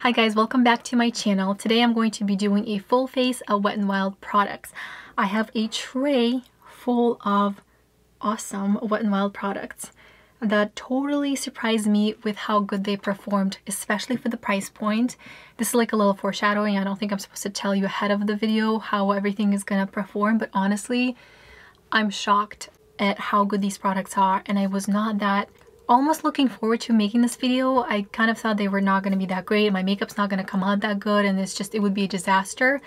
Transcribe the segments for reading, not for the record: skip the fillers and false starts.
Hi guys, welcome back to my channel. Today I'm going to be doing a full face of Wet n Wild products. I have a tray full of awesome Wet n Wild products that totally surprised me with how good they performed, especially for the price point. This is like a little foreshadowing. I don't think I'm supposed to tell you ahead of the video how everything is gonna perform, but honestly, I'm shocked at how good these products are, and I was not that almost looking forward to making this video. I kind of thought they were not going to be that great. My makeup's not going to come out that good, and it would be a disaster.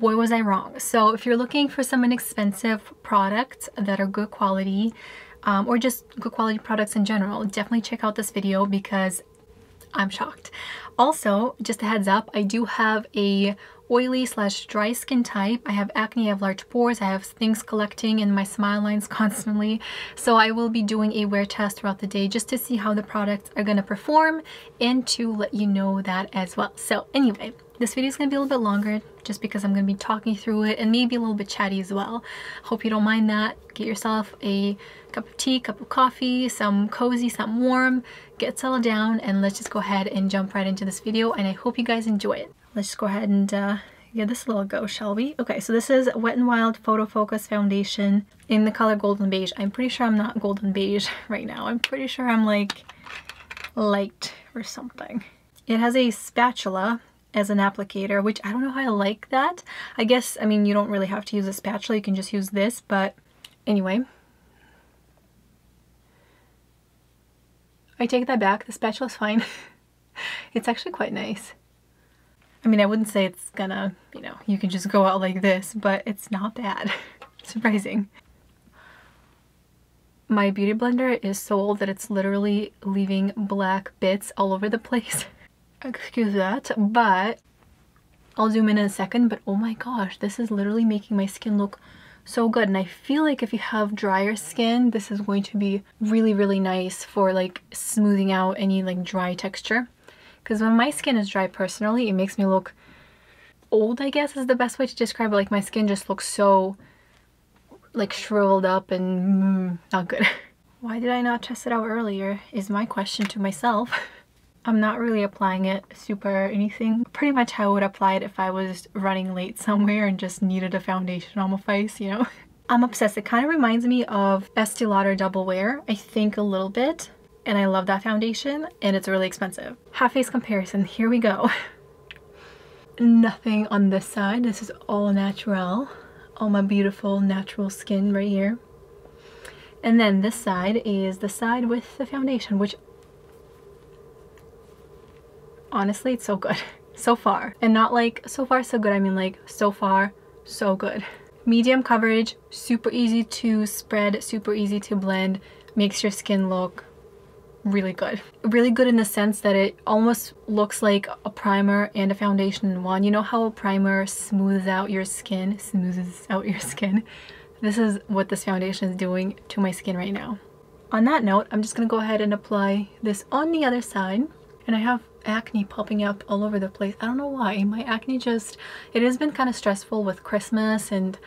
Boy, was I wrong. So if you're looking for some inexpensive products that are good quality, or just good quality products in general, definitely check out this video because I'm shocked. Also, just a heads up, I do have a oily/dry skin type. I have acne, I have large pores, I have things collecting in my smile lines constantly. So I will be doing a wear test throughout the day just to see how the products are going to perform and to let you know that as well. So anyway, this video is going to be a little bit longer just because I'm going to be talking through it and maybe a little bit chatty as well. Hope you don't mind that. Get yourself a cup of tea, cup of coffee, some cozy, some warm, get settled down, and let's just go ahead and jump right into this video, and I hope you guys enjoy it. Let's just go ahead and give this a little go, shall we? Okay, so this is Wet n Wild PhotoFocus Foundation in the color Golden Beige. I'm pretty sure I'm not Golden Beige right now. I'm pretty sure I'm like light or something. It has a spatula as an applicator, which I don't know how I like that. I guess, I mean, you don't really have to use a spatula. You can just use this, but anyway. I take that back. The spatula's fine. It's actually quite nice. I mean, I wouldn't say it's gonna, you know, you can just go out like this, but it's not bad. Surprising. My beauty blender is so old that it's literally leaving black bits all over the place. Excuse that, but I'll zoom in a second, but oh my gosh, this is literally making my skin look so good. And I feel like if you have drier skin, this is going to be really, really nice for like smoothing out any like dry texture. Because when my skin is dry, personally, it makes me look old, I guess is the best way to describe it. Like my skin just looks so like shriveled up and not good. Why did I not test it out earlier is my question to myself. I'm not really applying it super anything. Pretty much how I would apply it if I was running late somewhere and just needed a foundation on my face, you know. I'm obsessed. It kind of reminds me of Estee Lauder Double Wear, I think, a little bit. And I love that foundation, and it's really expensive. Half face comparison, here we go. Nothing on this side. This is all natural. All my beautiful natural skin right here. And then this side is the side with the foundation, which honestly, it's so good so far. And not like so far so good, I mean like so far so good. Medium coverage, super easy to spread, super easy to blend, makes your skin look really good. Really good in the sense that it almost looks like a primer and a foundation in one. You know how a primer smooths out your skin? Smoothes out your skin. This is what this foundation is doing to my skin right now. On that note, I'm just gonna go ahead and apply this on the other side. And I have acne popping up all over the place. I don't know why. My acne just, it has been kind of stressful with Christmas and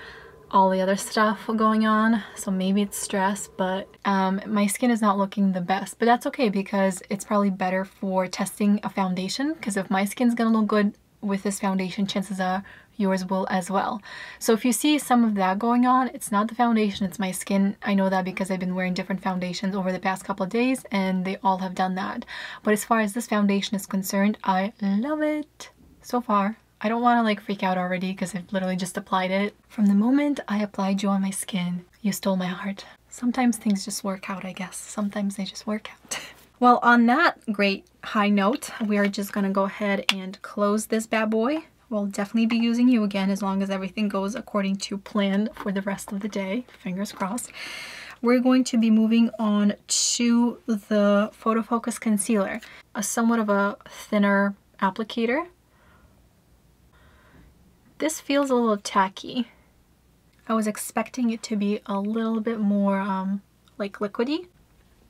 all the other stuff going on, so maybe it's stress, but my skin is not looking the best, but that's okay because it's probably better for testing a foundation, because if my skin's gonna look good with this foundation, chances are yours will as well. So if you see some of that going on, it's not the foundation, it's my skin. I know that because I've been wearing different foundations over the past couple of days and they all have done that. But as far as this foundation is concerned, I love it so far. I don't want to like freak out already because I've literally just applied it. From the moment I applied you on my skin, you stole my heart. Sometimes things just work out, I guess. Sometimes they just work out. Well, on that great high note, we are just going to go ahead and close this bad boy. We'll definitely be using you again as long as everything goes according to plan for the rest of the day. Fingers crossed. We're going to be moving on to the PhotoFocus Concealer. A somewhat of a thinner applicator. This feels a little tacky. I was expecting it to be a little bit more like liquidy.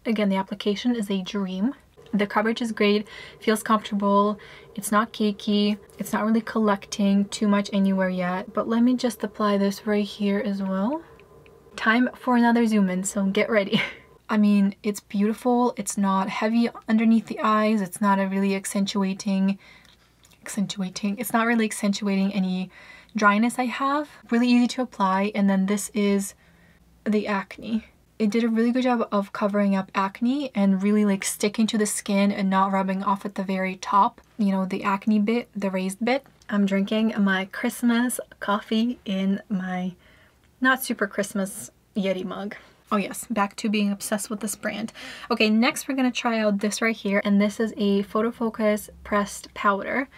Again, the application is a dream. The coverage is great, feels comfortable, it's not cakey, it's not really collecting too much anywhere yet. But let me just apply this right here as well. Time for another zoom in, so get ready. I mean, it's beautiful, it's not heavy underneath the eyes, it's not a really accentuating accentuating. It's not really accentuating any dryness I have. Really easy to apply. And then this is the acne. It did a really good job of covering up acne and really like sticking to the skin and not rubbing off at the very top, you know, the acne bit, the raised bit. I'm drinking my Christmas coffee in my not super Christmas Yeti mug. Oh yes, back to being obsessed with this brand. Okay, next we're gonna try out this right here, and this is a PhotoFocus pressed powder.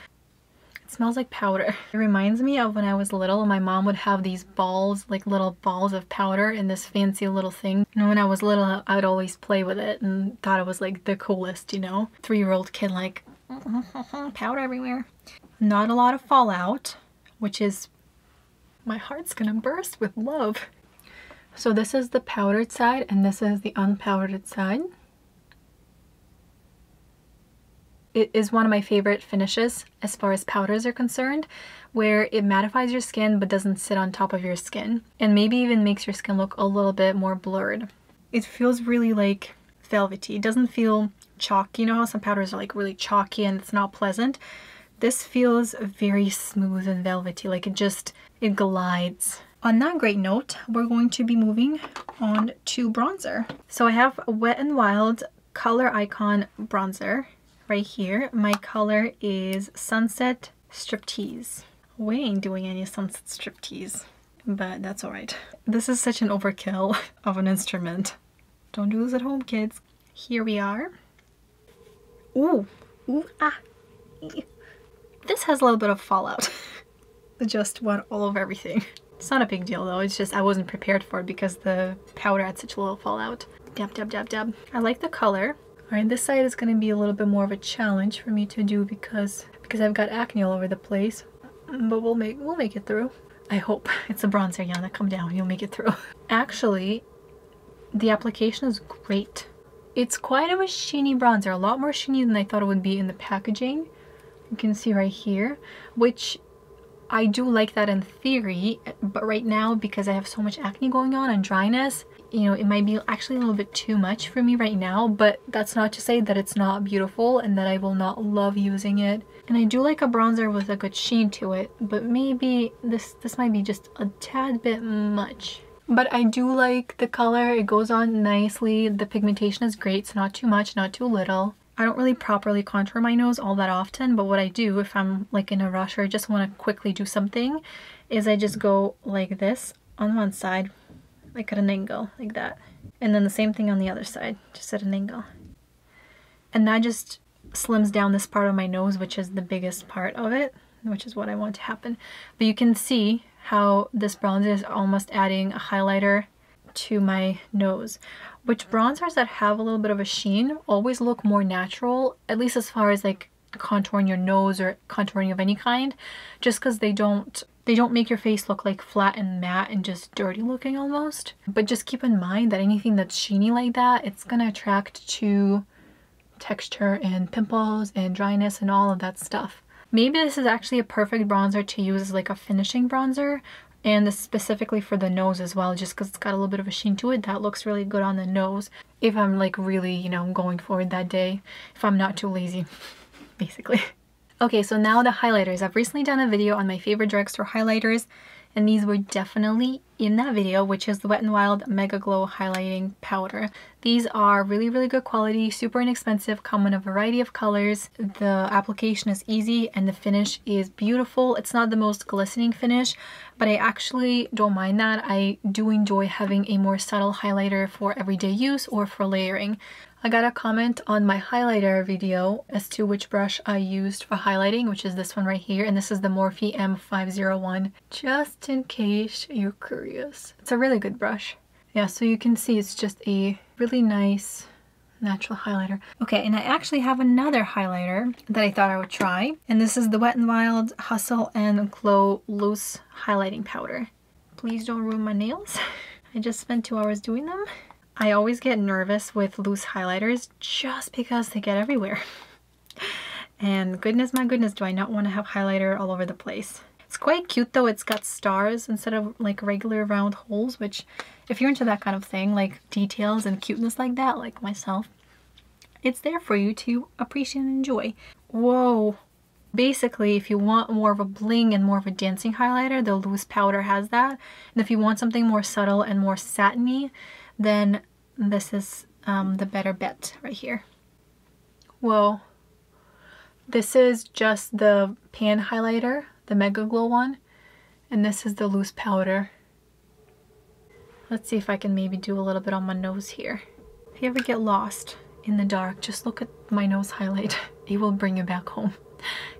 It smells like powder. It reminds me of when I was little, my mom would have these balls, like little balls of powder in this fancy little thing. And when I was little, I would always play with it and thought it was like the coolest, you know? Three-year-old kid like, powder everywhere. Not a lot of fallout, which is, my heart's gonna burst with love. So this is the powdered side and this is the unpowdered side. It is one of my favorite finishes as far as powders are concerned, where it mattifies your skin but doesn't sit on top of your skin, and maybe even makes your skin look a little bit more blurred. It feels really like velvety. It doesn't feel chalky. You know how some powders are like really chalky and it's not pleasant? This feels very smooth and velvety, like it glides. On that great note, we're going to be moving on to bronzer. So I have Wet n Wild Color Icon Bronzer. Right here, my color is Sunset Striptease. We ain't doing any Sunset Striptease, but that's all right. This is such an overkill of an instrument. Don't do this at home, kids. Here we are. Ooh, ooh, ah. This has a little bit of fallout. Just went all over everything. It's not a big deal though, it's just I wasn't prepared for it because the powder had such a little fallout. Dab, dab, dab, dab. I like the color. Alright, this side is going to be a little bit more of a challenge for me to do because I've got acne all over the place. But we'll make it through. I hope. It's a bronzer, Yana. Come down. You'll make it through. Actually, the application is great. It's quite of a sheeny bronzer. A lot more sheeny than I thought it would be in the packaging. You can see right here. Which, I do like that in theory. But right now, because I have so much acne going on and dryness, you know, it might be actually a little bit too much for me right now, but that's not to say that it's not beautiful and that I will not love using it. And I do like a bronzer with a good sheen to it, but maybe this might be just a tad bit much. But I do like the color. It goes on nicely. The pigmentation is great. It's not too much, not too little. I don't really properly contour my nose all that often, but what I do if I'm like in a rush or just want to quickly do something is I just go like this on one side, like at an angle, like that. And then the same thing on the other side, just at an angle. And that just slims down this part of my nose, which is the biggest part of it, which is what I want to happen. But you can see how this bronzer is almost adding a highlighter to my nose. Which bronzers that have a little bit of a sheen always look more natural, at least as far as like contouring your nose or contouring of any kind, just because they don't make your face look like flat and matte and just dirty looking almost. But just keep in mind that anything that's sheeny like that, it's gonna attract to texture and pimples and dryness and all of that stuff. Maybe this is actually a perfect bronzer to use as like a finishing bronzer, and specifically for the nose as well, just because it's got a little bit of a sheen to it that looks really good on the nose if I'm like really, you know, going for it that day, if I'm not too lazy basically. Okay, so now the highlighters. I've recently done a video on my favorite drugstore highlighters, and these were definitely in that video, which is the Wet n Wild Mega Glow Highlighting Powder. These are really, really good quality, super inexpensive, come in a variety of colors. The application is easy and the finish is beautiful. It's not the most glistening finish, but I actually don't mind that. I do enjoy having a more subtle highlighter for everyday use or for layering. I got a comment on my highlighter video as to which brush I used for highlighting, which is this one right here, and this is the Morphe M501, just in case you're curious. It's a really good brush. Yeah, so you can see it's just a really nice natural highlighter. Okay, and I actually have another highlighter that I thought I would try, and this is the Wet n Wild Hustle and Glow Loose Highlighting Powder. Please don't ruin my nails. I just spent 2 hours doing them. I always get nervous with loose highlighters just because they get everywhere. And goodness, my goodness, do I not want to have highlighter all over the place. It's quite cute though. It's got stars instead of like regular round holes, which if you're into that kind of thing, like details and cuteness like that, like myself, it's there for you to appreciate and enjoy. Whoa. Basically, if you want more of a bling and more of a dancing highlighter, the loose powder has that. And if you want something more subtle and more satiny, then this is the better bet right here. Whoa. This is just the pan highlighter, the Mega Glow one, and this is the loose powder. Let's see if I can maybe do a little bit on my nose here. If you ever get lost in the dark, just look at my nose highlight. It will bring you back home.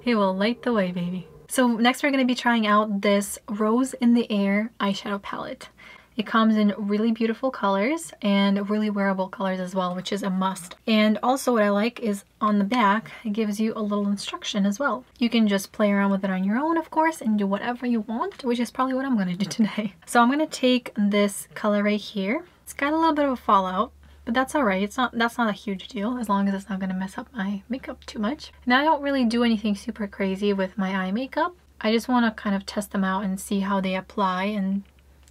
It will light the way, baby. So next we're going to be trying out this Rose in the Air eyeshadow palette. It comes in really beautiful colors and really wearable colors as well, which is a must. And also what I like is on the back, it gives you a little instruction as well. You can just play around with it on your own, of course, and do whatever you want, which is probably what I'm going to do today. So I'm going to take this color right here. It's got a little bit of a fallout, but that's all right. That's not a huge deal as long as it's not going to mess up my makeup too much. And I don't really do anything super crazy with my eye makeup. I just want to kind of test them out and see how they apply and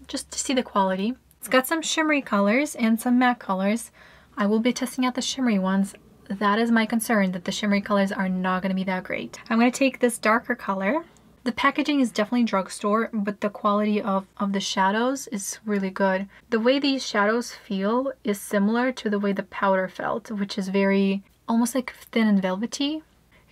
just to see the quality. It's got some shimmery colors and some matte colors. I will be testing out the shimmery ones. That is my concern, that the shimmery colors are not going to be that great. I'm going to take this darker color. The packaging is definitely drugstore, but the quality of the shadows is really good. The way these shadows feel is similar to the way the powder felt, which is very, almost like thin and velvety.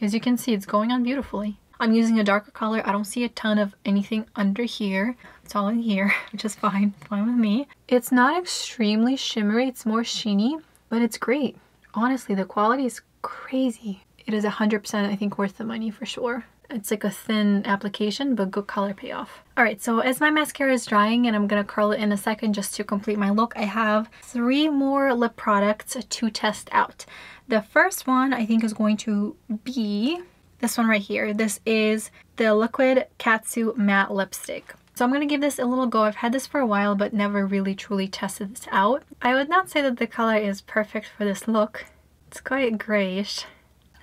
As you can see, it's going on beautifully. I'm using a darker color. I don't see a ton of anything under here. It's all in here, which is fine. Fine with me. It's not extremely shimmery. It's more sheeny, but it's great. Honestly, the quality is crazy. It is 100%, I think, worth the money for sure. It's like a thin application, but good color payoff. All right, so as my mascara is drying, and I'm going to curl it in a second just to complete my look, I have 3 more lip products to test out. The first one I think is going to be this one right here. This is the Liquid Katsu Matte Lipstick. So I'm going to give this a little go. I've had this for a while, but never really truly tested this out. I would not say that the color is perfect for this look. It's quite grayish.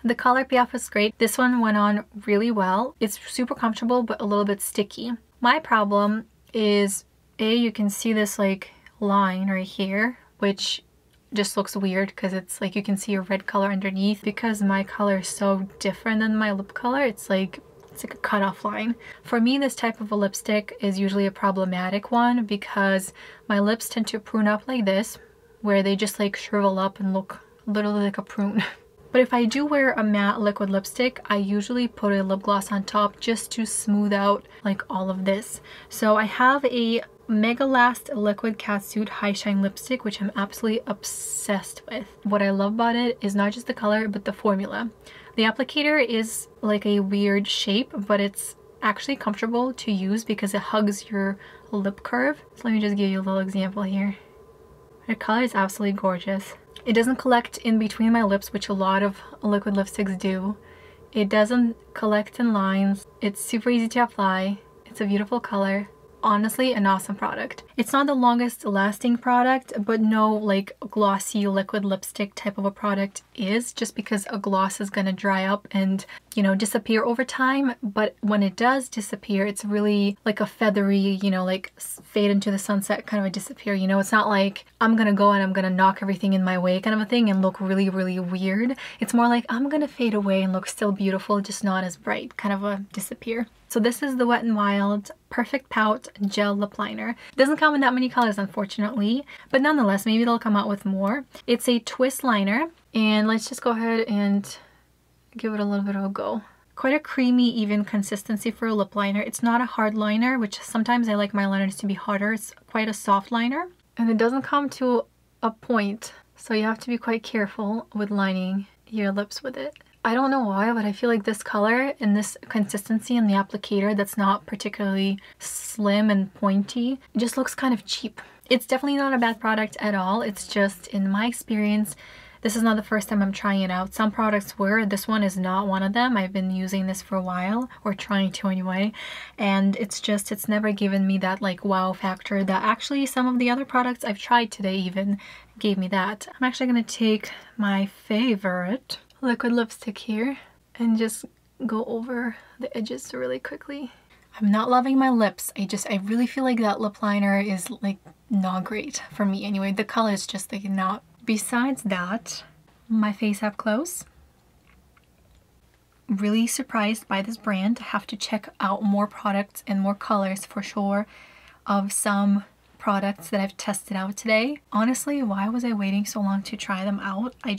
The color payoff is great. This one went on really well. It's super comfortable, but a little bit sticky. My problem is, A, you can see this like line right here, which just looks weird because it's like you can see a red color underneath. Because my color is so different than my lip color, it's like a cutoff line. For me, this type of a lipstick is usually a problematic one because my lips tend to prune up like this, where they just like shrivel up and look literally like a prune. But if I do wear a matte liquid lipstick, I usually put a lip gloss on top just to smooth out like all of this. So I have a Megalast Liquid Catsuit High Shine Lipstick, which I'm absolutely obsessed with. What I love about it is not just the color, but the formula. The applicator is like a weird shape, but it's actually comfortable to use because it hugs your lip curve. So let me just give you a little example here. The color is absolutely gorgeous. It doesn't collect in between my lips, which a lot of liquid lipsticks do. It doesn't collect in lines. It's super easy to apply. It's a beautiful color. Honestly, an awesome product. It's not the longest lasting product, but no like glossy liquid lipstick type of a product is, just because a gloss is going to dry up and, you know, disappear over time. But when it does disappear, it's really like a feathery, you know, like fade into the sunset kind of a disappear, you know. It's not like I'm going to go and I'm going to knock everything in my way kind of a thing and look really, really weird. It's more like I'm going to fade away and look still beautiful, just not as bright kind of a disappear. So this is the Wet n Wild Perfect Pout Gel Lip Liner. It doesn't come in that many colors, unfortunately, but nonetheless, maybe it'll come out with more. It's a twist liner, and let's just go ahead and give it a little bit of a go. Quite a creamy, even consistency for a lip liner. It's not a hard liner, which sometimes I like my liners to be harder. It's quite a soft liner, and it doesn't come to a point, so you have to be quite careful with lining your lips with it. I don't know why, but I feel like this color and this consistency in the applicator that's not particularly slim and pointy, it just looks kind of cheap. It's definitely not a bad product at all. It's just, in my experience, this is not the first time I'm trying it out. Some products were. This one is not one of them. I've been using this for a while, or trying to anyway, and it's just, it's never given me that like wow factor that actually some of the other products I've tried today even gave me that. I'm actually going to take my favorite liquid lipstick here and just go over the edges really quickly. I'm not loving my lips. I really feel like that lip liner is like not great for me anyway. The color is just like not. Besides that, my face up close. really surprised by this brand. I have to check out more products and more colors for sure of some products that I've tested out today. Honestly, why was I waiting so long to try them out? I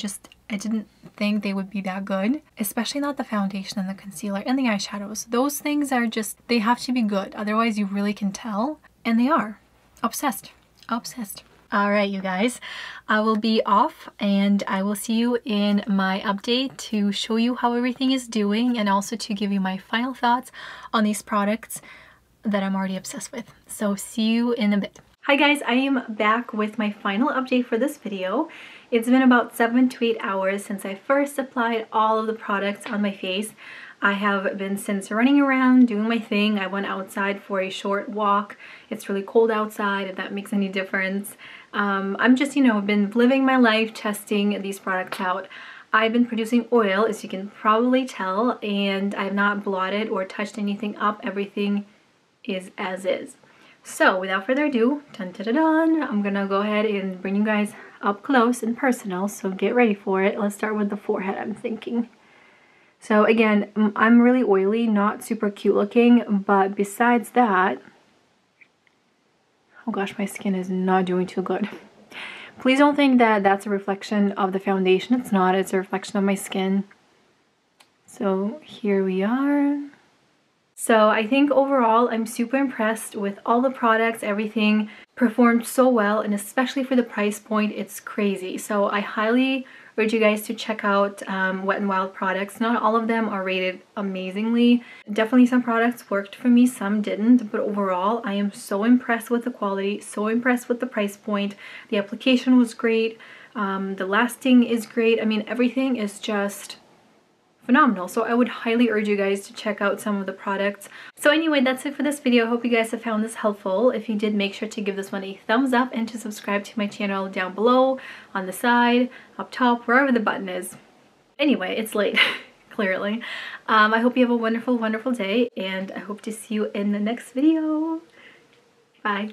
didn't think they would be that good, especially not the foundation and the concealer and the eyeshadows. Those things are just, they have to be good. Otherwise you really can tell, and they are. Obsessed, obsessed. All right, you guys, I will be off and I will see you in my update to show you how everything is doing and also to give you my final thoughts on these products that I'm already obsessed with. So see you in a bit. Hi guys, I am back with my final update for this video. It's been about 7 to 8 hours since I first applied all of the products on my face. I have been since running around, doing my thing. I went outside for a short walk. It's really cold outside, if that makes any difference. I'm just, you know, been living my life testing these products out. I've been producing oil, as you can probably tell, and I've not blotted or touched anything up. Everything is as is. So without further ado, dun, dun, dun, dun, I'm gonna go ahead and bring you guys up close and personal, so get ready for it. Let's start with the forehead, I'm thinking. So again, I'm really oily, not super cute looking, but besides that, oh gosh, my skin is not doing too good. Please don't think that that's a reflection of the foundation. It's not, it's a reflection of my skin. So here we are. So I think overall, I'm super impressed with all the products. Everything performed so well, and especially for the price point, it's crazy. So I highly urge you guys to check out Wet n Wild products. Not all of them are rated amazingly. Definitely some products worked for me, some didn't, but overall, I am so impressed with the quality, so impressed with the price point. The application was great. The lasting is great. I mean, everything is just phenomenal. So I would highly urge you guys to check out some of the products. So anyway, that's it for this video. I hope you guys have found this helpful. If you did, make sure to give this one a thumbs up and to subscribe to my channel down below, on the side, up top, wherever the button is. Anyway, it's late, clearly. I hope you have a wonderful, wonderful day, and I hope to see you in the next video. Bye.